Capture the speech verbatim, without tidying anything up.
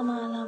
Mala.